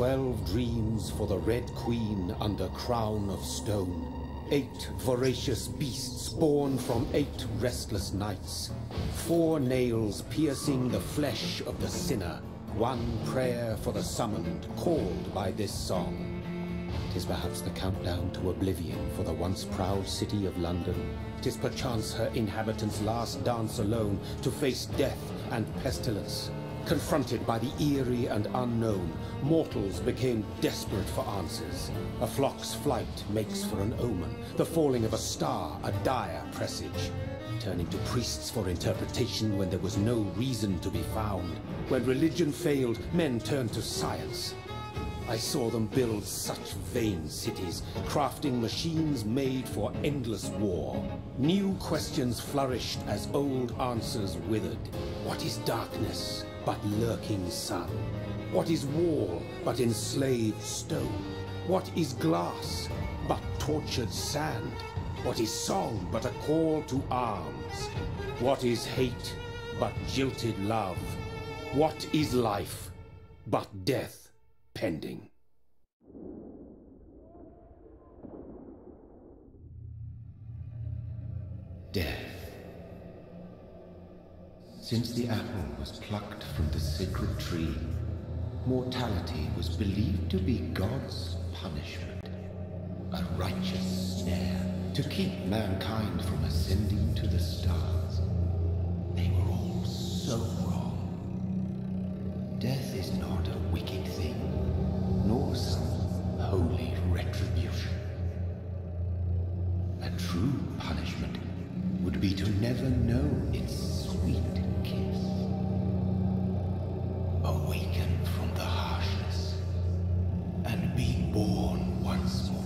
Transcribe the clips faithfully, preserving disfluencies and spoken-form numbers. Twelve dreams for the Red Queen under crown of stone. Eight voracious beasts born from eight restless nights. Four nails piercing the flesh of the sinner. One prayer for the summoned, called by this song. 'Tis perhaps the countdown to oblivion for the once proud city of London. 'Tis perchance her inhabitants' last dance alone to face death and pestilence. Confronted by the eerie and unknown, mortals became desperate for answers. A flock's flight makes for an omen, the falling of a star a dire presage. Turning to priests for interpretation when there was no reason to be found. When religion failed, men turned to science. I saw them build such vain cities, crafting machines made for endless war. New questions flourished as old answers withered. What is darkness but lurking sun? What is wall but enslaved stone? What is glass but tortured sand? What is song but a call to arms? What is hate but jilted love? What is life but death pending? Death. Since the apple was plucked from the sacred tree, mortality was believed to be God's punishment, a righteous snare to keep mankind from ascending to the stars. They were all so wrong. Death is not a wicked thing, nor some holy retribution. A true punishment would be to never know its sweet kiss. Awaken from the harshness and be born once more.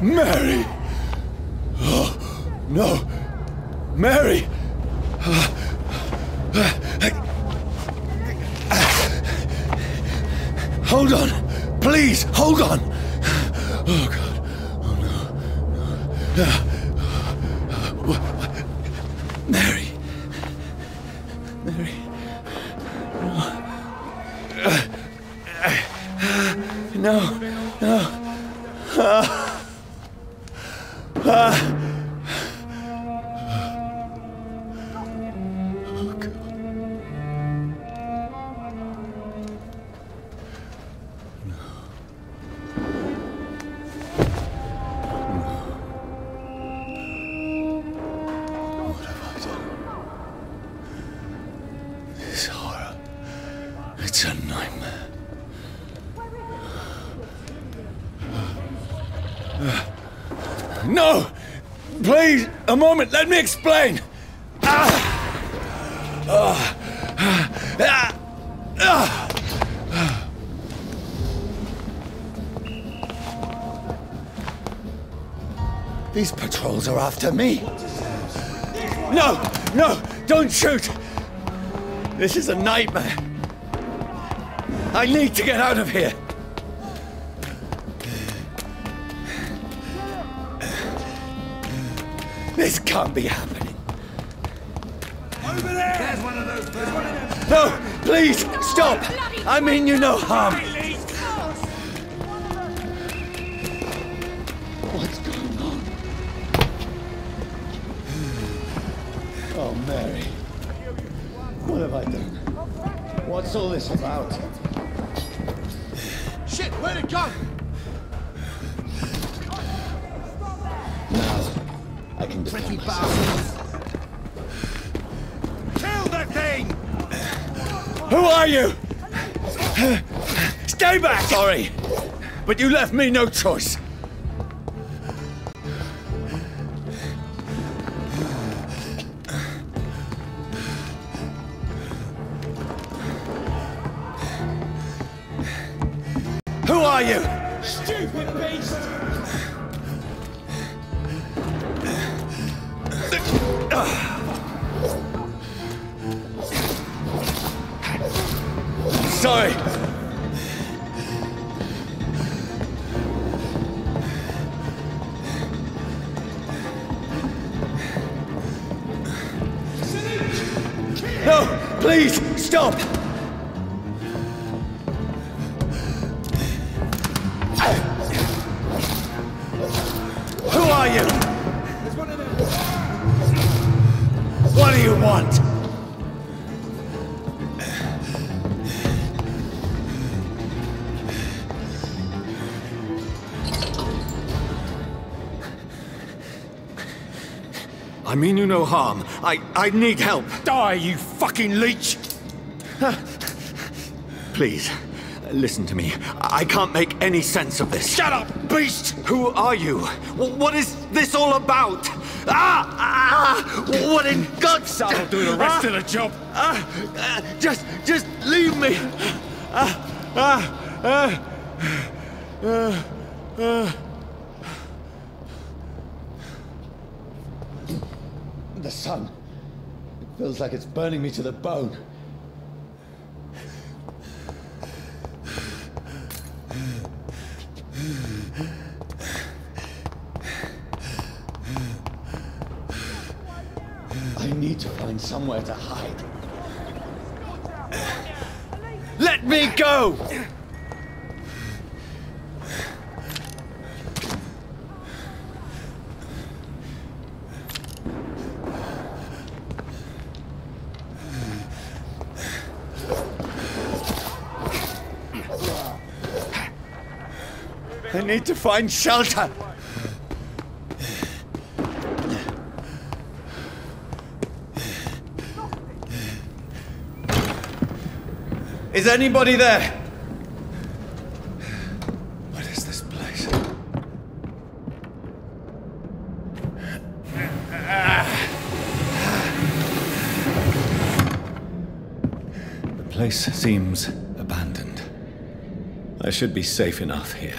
Mary! Oh, no! Mary! Hold on! Please, hold on! Oh, God. Oh, no. No. Mary! Mary! No. No, no. Uh, uh. Oh, God. No. No. What have I done? This horror. It's a nightmare. Uh, no! Please, a moment, let me explain! Ah! Ah! Ah! Ah! Ah! These patrols are after me! No! No! Don't shoot! This is a nightmare! I need to get out of here! This can't be happening. Over there! There's one of those. There's one of those. No, please stop. I mean you no harm. What's going on? Oh, Mary. What have I done? What's all this about? Shit! Where'd it go? I can pretty bastard. Kill that thing! Who are you? Stay back! Sorry, but you left me no choice. Who are you? Stupid beast! Sorry. No, please stop. Who are you? What do you want? I mean you no harm. I... I need help. Die, you fucking leech! Please, listen to me. I can't make any sense of this. Shut up, beast! Who are you? W what is this all about? Ah! Ah! What in God's... I'll do the rest ah, of the job. Ah! Ah just... just leave me! Ah! Ah! Ah! Ah! Ah. The sun. It feels like it's burning me to the bone. I need to find somewhere to hide. Let me go! I need to find shelter! Is anybody there? What is this place? The place seems abandoned. I should be safe enough here.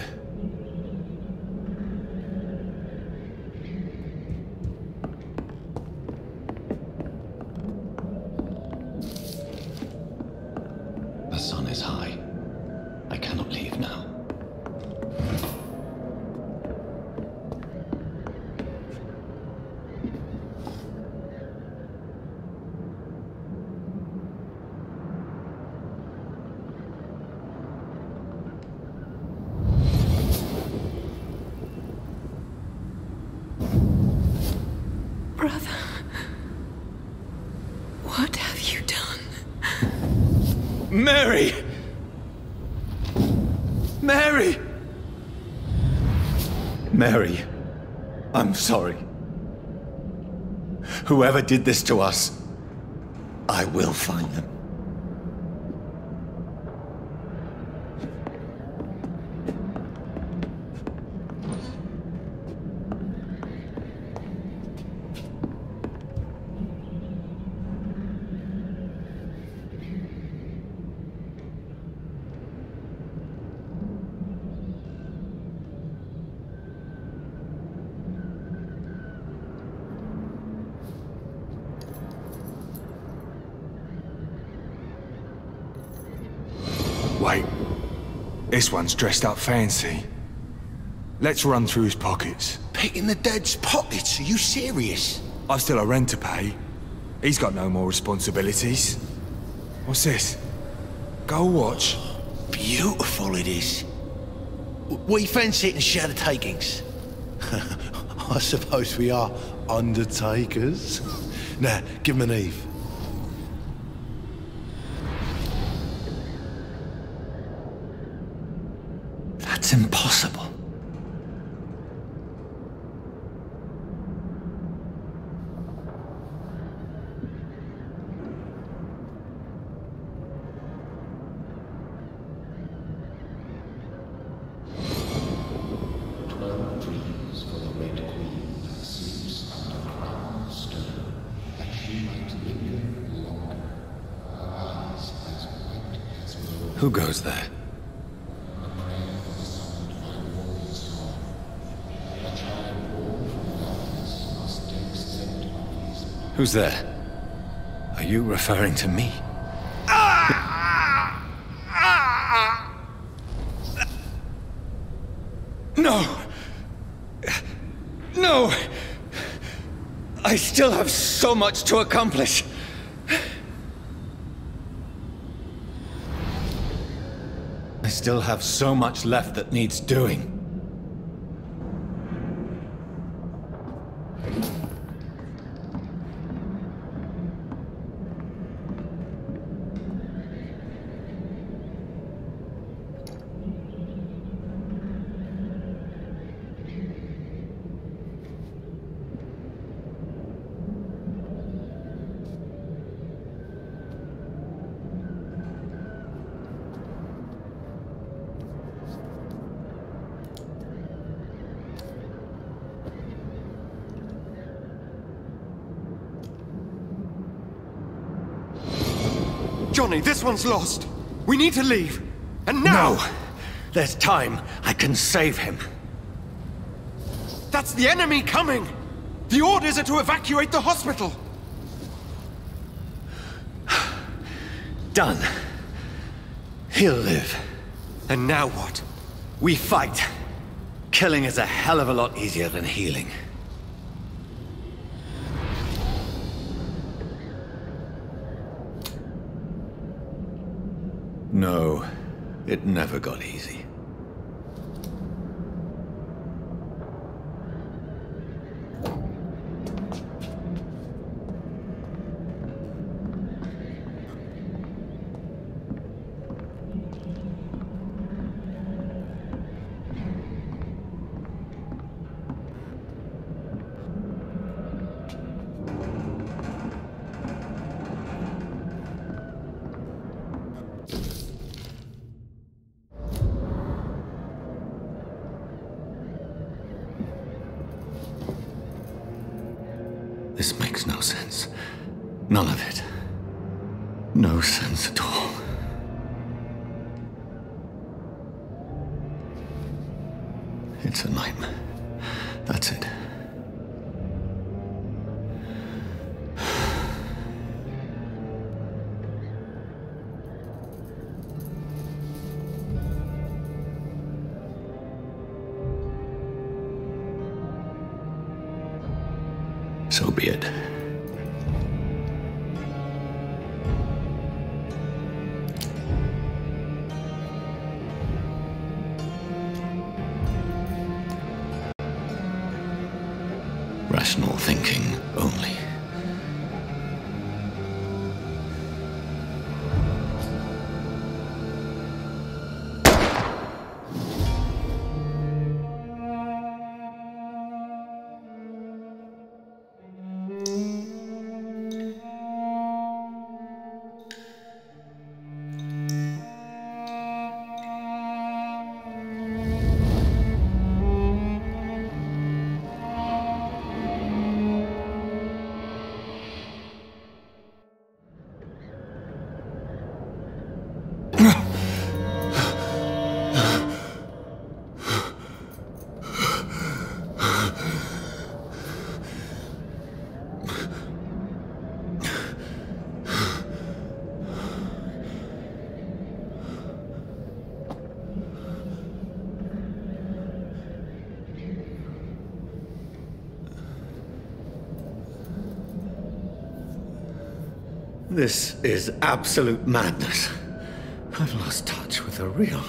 The sun is high. I cannot leave now. Mary! Mary! Mary, I'm sorry. Whoever did this to us, I will find them. Wait, this one's dressed up fancy. Let's run through his pockets. Picking the dead's pockets? Are you serious? I've still a rent to pay. He's got no more responsibilities. What's this? Go watch. Beautiful it is. We fancy it and share the takings. I suppose we are undertakers. Now, give him an Eve. It's impossible. Who goes there? Who's there? Are you referring to me? No! No! I still have so much to accomplish! I still have so much left that needs doing. Johnny, this one's lost. We need to leave. And now! No! There's time. I can save him. That's the enemy coming! The orders are to evacuate the hospital! Done. He'll live. And now what? We fight. Killing is a hell of a lot easier than healing. No, it never got easy. This makes no sense. None of it. No sense at all. It's a nightmare. That's it. So be it. Rational thinking only. This is absolute madness. I've lost touch with the real.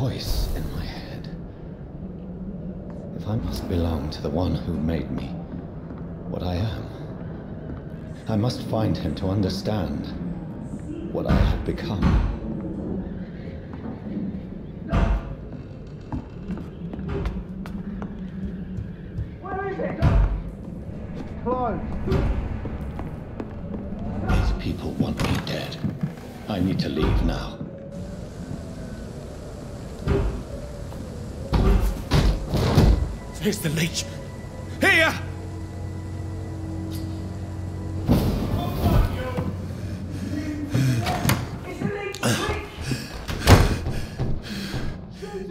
Voice in my head. If I must belong to the one who made me what I am, I must find him to understand what I have become. Where is it? Close. These people want me dead. I need to leave now. Here's the leech. Here!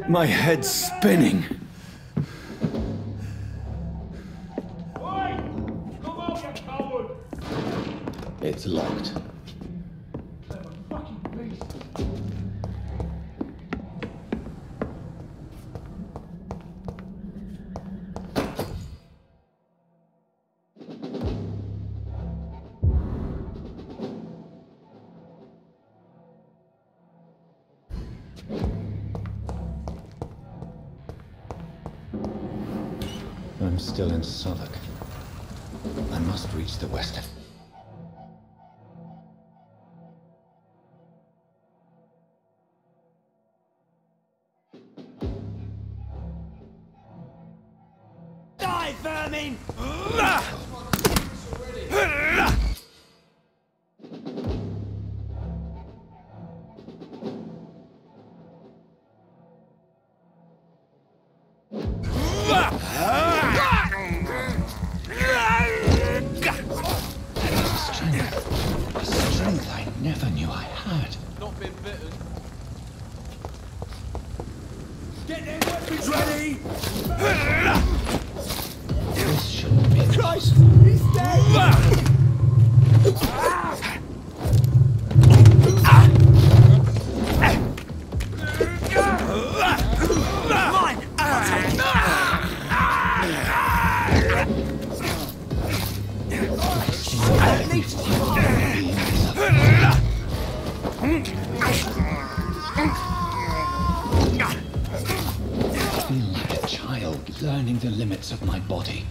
My head's spinning. It's locked. I'm still in Southwark. I must reach the west. Die, vermin! Never knew I had. Not been bitten. Get their weapons ready! This shouldn't be. Christ! He's dead! Mine! I'll take you! I feel like a child learning the limits of my body.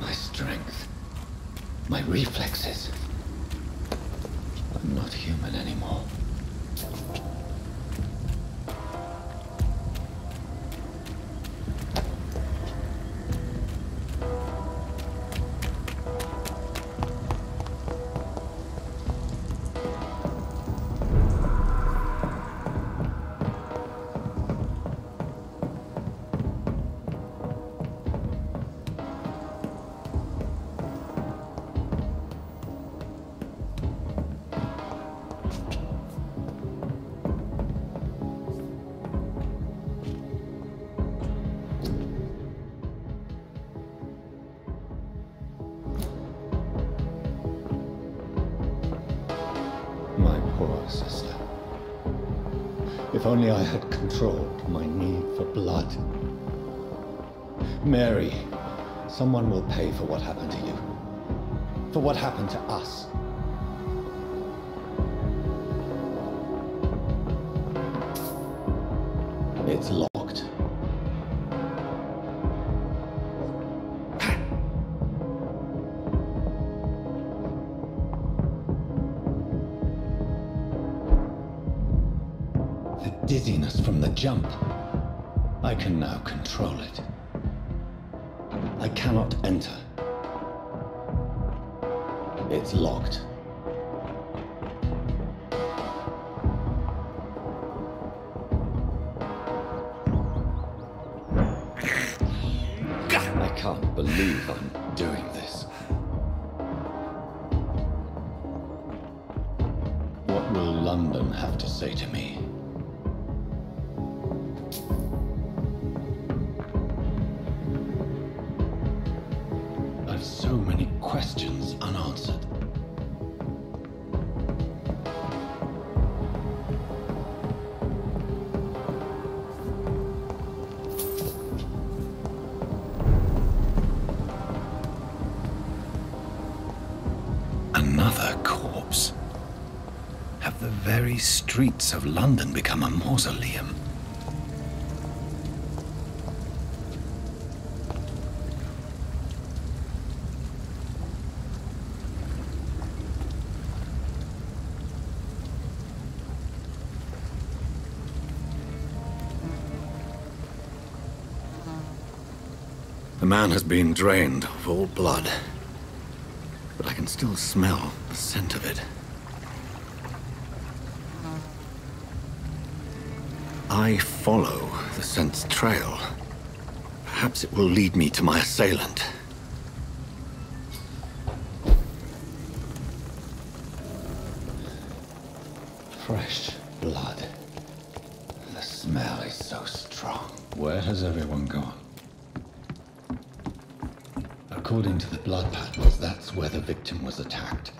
My strength, my reflexes. I'm not human anymore. Sister. If only I had controlled my need for blood. Mary, someone will pay for what happened to you. For what happened to us. It's locked. The dizziness from the jump. I can now control it. I cannot enter. It's locked. I can't believe I'm doing this. What will London have to say to me? I've so many questions unanswered. Another corpse. Have the very streets of London become a mausoleum? The man has been drained of all blood, but I can still smell the scent of it. I follow the scent's trail. Perhaps it will lead me to my assailant. Fresh blood. The smell is so strong. Where has everyone gone? According to the blood patterns, that's where the victim was attacked.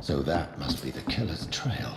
So that must be the killer's trail.